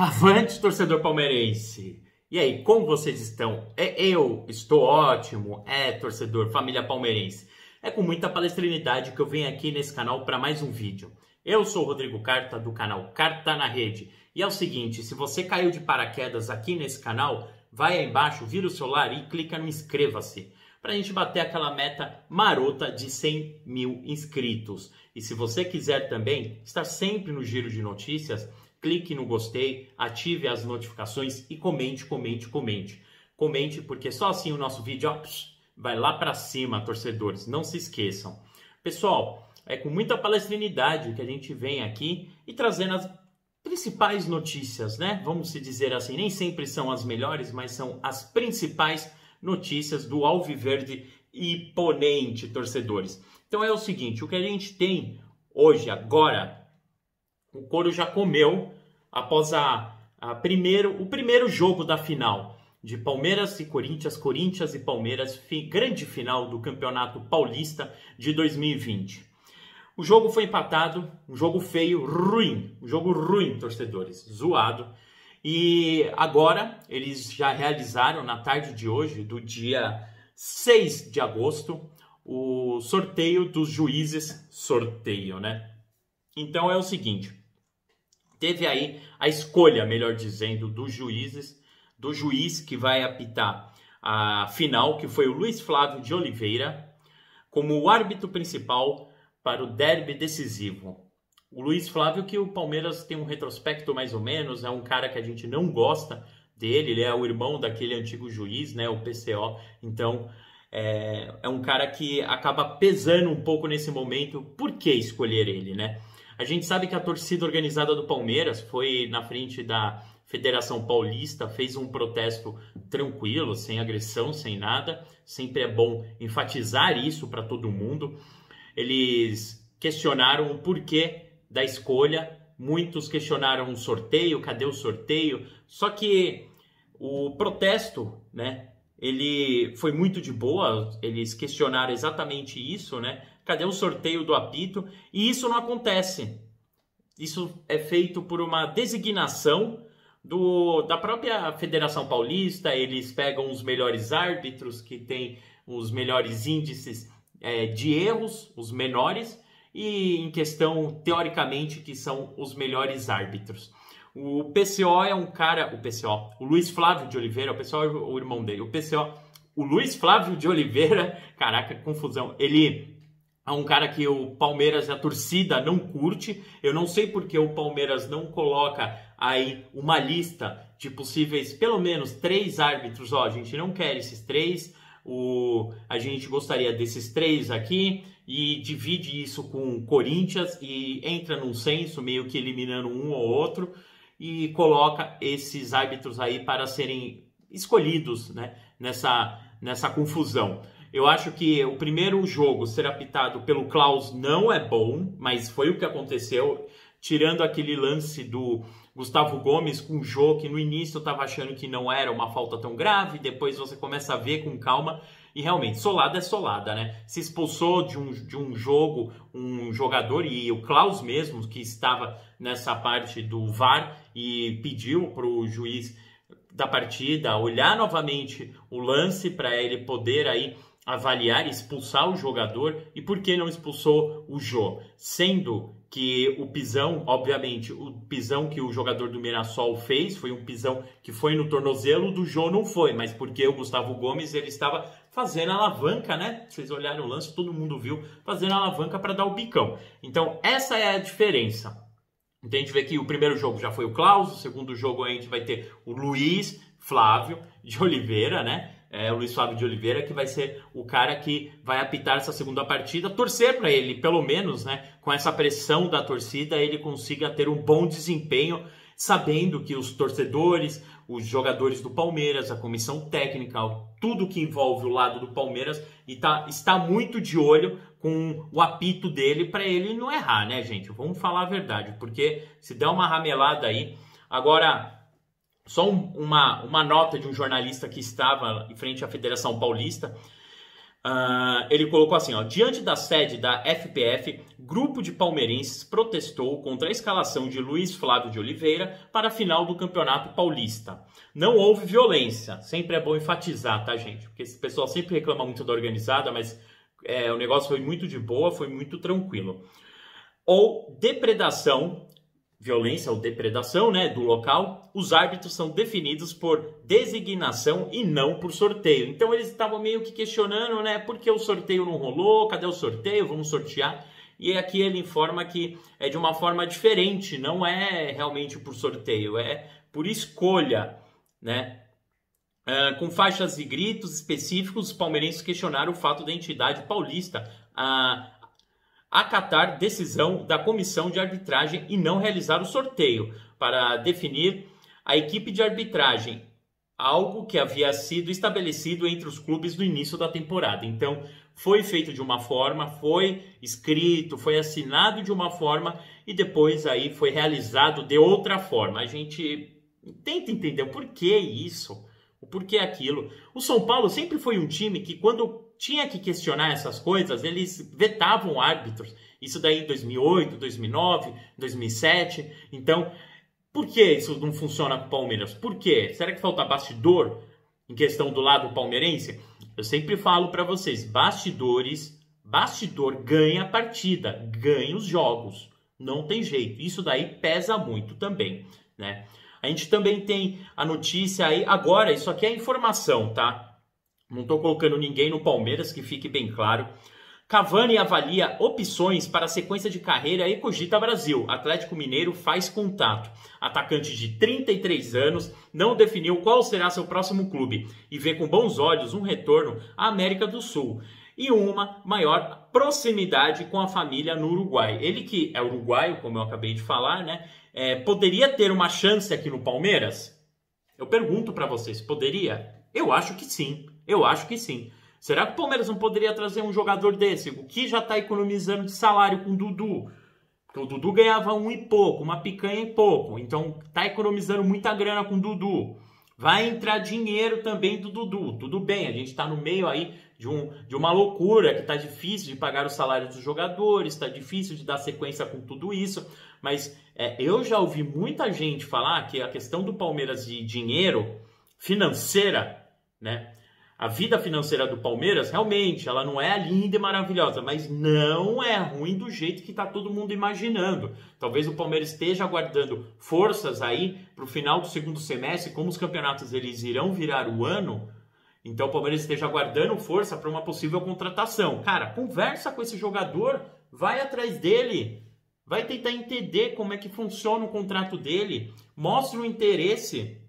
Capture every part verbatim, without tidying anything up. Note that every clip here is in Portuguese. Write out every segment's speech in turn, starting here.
Avante, torcedor palmeirense! E aí, como vocês estão? É, eu estou ótimo, é, torcedor, família palmeirense. É com muita palestrinidade que eu venho aqui nesse canal para mais um vídeo. Eu sou o Rodrigo Carta, do canal Carta na Rede. E é o seguinte, se você caiu de paraquedas aqui nesse canal, vai aí embaixo, vira o celular e clica no inscreva-se, para a gente bater aquela meta marota de cem mil inscritos. E se você quiser também estar sempre no giro de notícias, clique no gostei, ative as notificações e comente, comente, comente. Comente, porque só assim o nosso vídeo ó, vai lá para cima, torcedores. Não se esqueçam. Pessoal, é com muita palestrinidade que a gente vem aqui e trazendo as principais notícias, né? Vamos se dizer assim, nem sempre são as melhores, mas são as principais notícias do Alviverde e Ponente, torcedores. Então é o seguinte, o que a gente tem hoje, agora... O Coro já comeu após a, a primeiro, o primeiro jogo da final de Palmeiras e Corinthians, Corinthians e Palmeiras, fi, grande final do Campeonato Paulista de dois mil e vinte. O jogo foi empatado, um jogo feio, ruim, um jogo ruim, torcedores, zoado. E agora eles já realizaram na tarde de hoje, do dia seis de agosto, o sorteio dos juízes, sorteio, né? Então é o seguinte, teve aí a escolha, melhor dizendo, dos juízes, do juiz que vai apitar a final, que foi o Luiz Flávio de Oliveira, como o árbitro principal para o derby decisivo. O Luiz Flávio, que o Palmeiras tem um retrospecto mais ou menos, é um cara que a gente não gosta dele, ele é o irmão daquele antigo juiz, né, o P C O, então... É, é um cara que acaba pesando um pouco nesse momento. Por que escolher ele, né? A gente sabe que a torcida organizada do Palmeiras foi na frente da Federação Paulista, fez um protesto tranquilo, sem agressão, sem nada. Sempre é bom enfatizar isso para todo mundo. Eles questionaram o porquê da escolha. Muitos questionaram o sorteio, cadê o sorteio? Só que o protesto, né? Ele foi muito de boa, eles questionaram exatamente isso, né? Cadê o sorteio do apito? E isso não acontece. Isso é feito por uma designação do, da própria Federação Paulista, eles pegam os melhores árbitros, que têm os melhores índices é, de erros, os menores, e em questão, teoricamente, que são os melhores árbitros. O P C O é um cara... O P C O, o Luiz Flávio de Oliveira, o P C O é o irmão dele. O P C O, o Luiz Flávio de Oliveira, caraca, confusão. Ele é um cara que o Palmeiras, a torcida, não curte. Eu não sei porque o Palmeiras não coloca aí uma lista de possíveis, pelo menos, três árbitros. Ó, a gente não quer esses três, o... a gente gostaria desses três aqui... E divide isso com o Corinthians e entra num censo, meio que eliminando um ou outro, e coloca esses árbitros aí para serem escolhidos, né, nessa, nessa confusão. Eu acho que o primeiro jogo ser apitado pelo Klaus não é bom, mas foi o que aconteceu, tirando aquele lance do Gustavo Gomes com o Jô, que no início eu estava achando que não era uma falta tão grave, depois você começa a ver com calma, e realmente, solada é solada, né? Se expulsou de um, de um jogo um jogador, e o Klaus mesmo, que estava nessa parte do V A R, e pediu para o juiz da partida olhar novamente o lance para ele poder aí avaliar e expulsar o jogador. E por que não expulsou o Jô? Sendo que o pisão, obviamente, o pisão que o jogador do Mirassol fez foi um pisão que foi no tornozelo, do Jô não foi, mas porque o Gustavo Gomes ele estava fazendo alavanca, né? Vocês olharam o lance, todo mundo viu, fazendo alavanca para dar o bicão. Então, essa é a diferença. Então, a gente vê que o primeiro jogo já foi o Klaus, o segundo jogo a gente vai ter o Luiz Flávio de Oliveira, né? É, o Luiz Flávio de Oliveira, que vai ser o cara que vai apitar essa segunda partida, torcer para ele, pelo menos, né, com essa pressão da torcida, ele consiga ter um bom desempenho, sabendo que os torcedores, os jogadores do Palmeiras, a comissão técnica, tudo que envolve o lado do Palmeiras, e tá, está muito de olho com o apito dele para ele não errar, né, gente? Vamos falar a verdade, porque se der uma ramelada aí... Agora... Só uma, uma nota de um jornalista que estava em frente à Federação Paulista Uh, ele colocou assim, ó, diante da sede da F P F, grupo de palmeirenses protestou contra a escalação de Luiz Flávio de Oliveira para a final do Campeonato Paulista. Não houve violência, sempre é bom enfatizar, tá, gente? Porque esse pessoal sempre reclama muito da organizada, mas é, o negócio foi muito de boa, foi muito tranquilo. Ou depredação, violência ou depredação, né, do local, os árbitros são definidos por designação e não por sorteio. Então eles estavam meio que questionando, né, por que o sorteio não rolou, cadê o sorteio, vamos sortear. E aqui ele informa que é de uma forma diferente, não é realmente por sorteio, é por escolha, né. Uh, com faixas e gritos específicos, os palmeirenses questionaram o fato da entidade paulista a... Uh, acatar decisão da comissão de arbitragem e não realizar o sorteio para definir a equipe de arbitragem, algo que havia sido estabelecido entre os clubes no início da temporada. Então, foi feito de uma forma, foi escrito, foi assinado de uma forma e depois aí foi realizado de outra forma. A gente tenta entender o porquê isso, o porquê aquilo. O São Paulo sempre foi um time que, quando tinha que questionar essas coisas, eles vetavam árbitros. Isso daí em dois mil e oito, dois mil e nove, dois mil e sete. Então, por que isso não funciona com o Palmeiras? Por quê? Será que falta bastidor em questão do lado palmeirense? Eu sempre falo para vocês, bastidores, bastidor ganha a partida, ganha os jogos. Não tem jeito. Isso daí pesa muito também, né? A gente também tem a notícia aí, agora, isso aqui é informação, tá? Não estou colocando ninguém no Palmeiras, que fique bem claro. Cavani avalia opções para a sequência de carreira e cogita Brasil. Atlético Mineiro faz contato. Atacante de trinta e três anos não definiu qual será seu próximo clube e vê com bons olhos um retorno à América do Sul e uma maior proximidade com a família no Uruguai. Ele, que é uruguaio, como eu acabei de falar, né, é, poderia ter uma chance aqui no Palmeiras? Eu pergunto para vocês, poderia? Eu acho que sim. Eu acho que sim. Será que o Palmeiras não poderia trazer um jogador desse? O que já está economizando de salário com o Dudu? Porque o Dudu ganhava um e pouco, uma picanha e pouco. Então está economizando muita grana com o Dudu. Vai entrar dinheiro também do Dudu. Tudo bem, a gente está no meio aí de, um, de uma loucura, que está difícil de pagar o salário dos jogadores, está difícil de dar sequência com tudo isso. Mas é, eu já ouvi muita gente falar que a questão do Palmeiras de dinheiro financeira, né? A vida financeira do Palmeiras, realmente, ela não é linda e maravilhosa, mas não é ruim do jeito que está todo mundo imaginando. Talvez o Palmeiras esteja aguardando forças aí para o final do segundo semestre, como os campeonatos eles irão virar o ano, então o Palmeiras esteja aguardando força para uma possível contratação. Cara, conversa com esse jogador, vai atrás dele, vai tentar entender como é que funciona o contrato dele, mostra o interesse,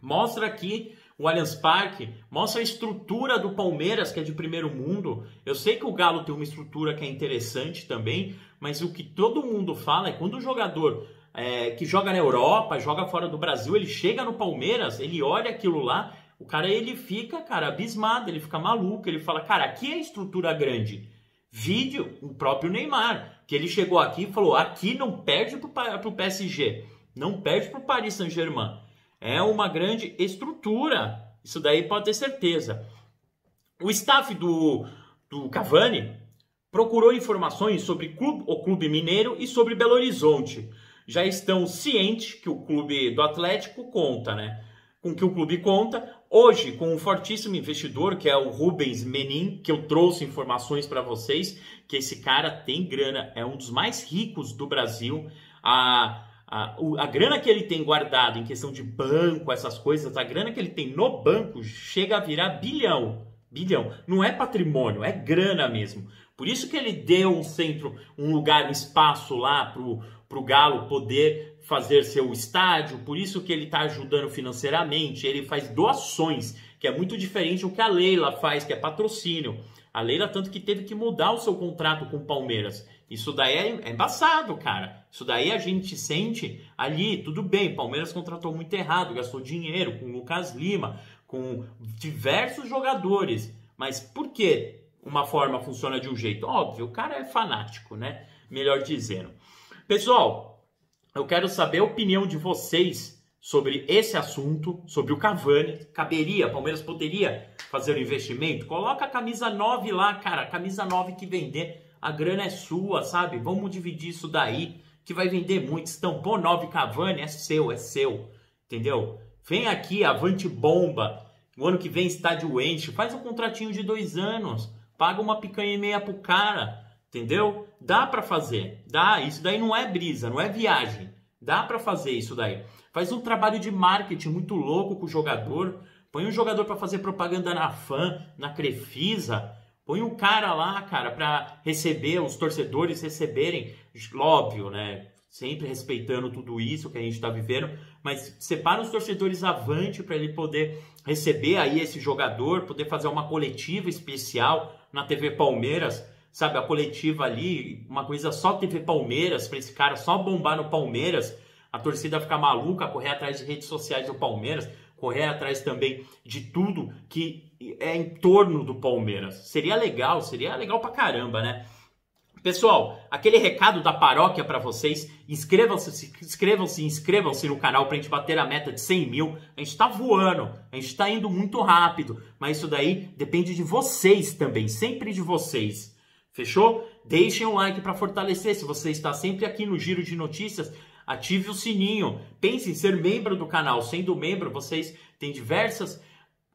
mostra aqui o Allianz Parque, mostra a estrutura do Palmeiras, que é de primeiro mundo. Eu sei que o Galo tem uma estrutura que é interessante também, mas o que todo mundo fala é quando o jogador é, que joga na Europa, joga fora do Brasil, ele chega no Palmeiras, ele olha aquilo lá, o cara ele fica, cara, abismado, ele fica maluco, ele fala, cara, aqui é estrutura grande. Vídeo, o próprio Neymar, que ele chegou aqui e falou, aqui não perde para o P S G, não perde para o Paris Saint-Germain. É uma grande estrutura, isso daí pode ter certeza. O staff do, do Cavani procurou informações sobre clube, o clube mineiro e sobre Belo Horizonte. Já estão cientes que o clube do Atlético conta, né? Com que o clube conta. Hoje, com um fortíssimo investidor, que é o Rubens Menin, que eu trouxe informações para vocês, que esse cara tem grana, é um dos mais ricos do Brasil. A... A, a grana que ele tem guardado em questão de banco, essas coisas, a grana que ele tem no banco chega a virar bilhão. Bilhão. Não é patrimônio, é grana mesmo. Por isso que ele deu um centro, um lugar, um espaço lá pro, pro Galo poder fazer seu estádio. Por isso que ele está ajudando financeiramente. Ele faz doações, que é muito diferente do que a Leila faz, que é patrocínio. A Leila tanto que teve que mudar o seu contrato com o Palmeiras. Isso daí é embaçado, cara. Isso daí a gente sente ali, tudo bem, Palmeiras contratou muito errado, gastou dinheiro com o Lucas Lima, com diversos jogadores. Mas por que uma forma funciona de um jeito? Óbvio, o cara é fanático, né? Melhor dizendo. Pessoal, eu quero saber a opinião de vocês sobre esse assunto, sobre o Cavani. Caberia, Palmeiras poderia fazer o investimento? Coloca a camisa nove lá, cara. A camisa nove que vender, a grana é sua, sabe? Vamos dividir isso daí, que vai vender muito. Estampou nove Cavani, é seu, é seu. Entendeu? Vem aqui, avante bomba. O ano que vem estádio enche. Faz um contratinho de dois anos. Paga uma picanha e meia pro cara. Entendeu? Dá pra fazer. Dá. Isso daí não é brisa, não é viagem. Dá pra fazer isso daí. Faz um trabalho de marketing muito louco com o jogador. Põe um jogador pra fazer propaganda na F A M, na Crefisa. Põe um cara lá, cara, pra receber, os torcedores receberem. Óbvio, né? Sempre respeitando tudo isso que a gente tá vivendo. Mas separa os torcedores avante pra ele poder receber aí esse jogador, poder fazer uma coletiva especial na T V Palmeiras, sabe? A coletiva ali, uma coisa só T V Palmeiras, pra esse cara só bombar no Palmeiras, a torcida ficar maluca, correr atrás de redes sociais do Palmeiras, correr atrás também de tudo que é em torno do Palmeiras. Seria legal, seria legal pra caramba, né? Pessoal, aquele recado da paróquia para vocês, inscrevam-se, inscrevam-se, inscrevam-se no canal pra gente bater a meta de cem mil, a gente tá voando, a gente tá indo muito rápido, mas isso daí depende de vocês também, sempre de vocês, fechou? Deixem um like para fortalecer, se você está sempre aqui no Giro de Notícias, ative o sininho, pense em ser membro do canal, sendo membro vocês têm diversas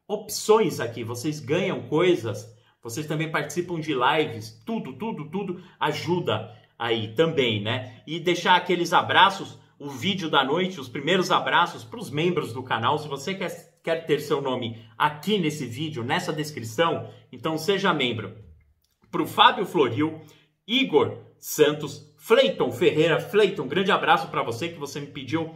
opções aqui, vocês ganham coisas. Vocês também participam de lives, tudo, tudo, tudo ajuda aí também, né? E deixar aqueles abraços, o vídeo da noite, os primeiros abraços para os membros do canal. Se você quer, quer ter seu nome aqui nesse vídeo, nessa descrição, então seja membro. Para o Fábio Florio, Igor Santos, Flaiton Ferreira. Flaiton, grande abraço para você que você me pediu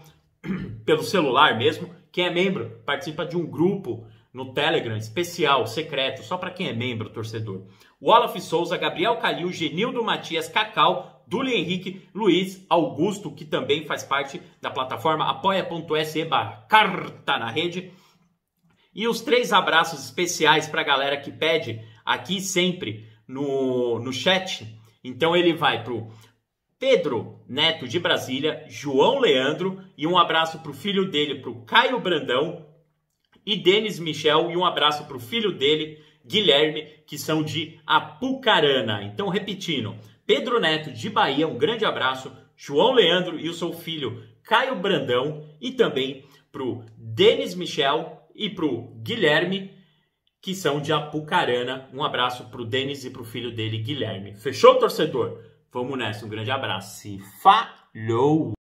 pelo celular mesmo. Quem é membro, participa de um grupo no Telegram, especial, secreto, só para quem é membro, torcedor. Walleff Souza, Gabriel Calil, Genildo Matias, Cacau, Dúlio Henrique, Luiz Augusto, que também faz parte da plataforma apoia.se barra Carta na Rede. E os três abraços especiais para a galera que pede aqui sempre no, no chat. Então ele vai para o Pedro Neto de Brasília, João Leandro, e um abraço para o filho dele, para o Caio Brandão, e Denis Michel, e um abraço para o filho dele, Guilherme, que são de Apucarana. Então, repetindo, Pedro Neto, de Bahia, um grande abraço, João Leandro e o seu filho, Caio Brandão, e também para o Denis Michel e para o Guilherme, que são de Apucarana. Um abraço para o Denis e para o filho dele, Guilherme. Fechou, torcedor? Vamos nessa, um grande abraço e falou!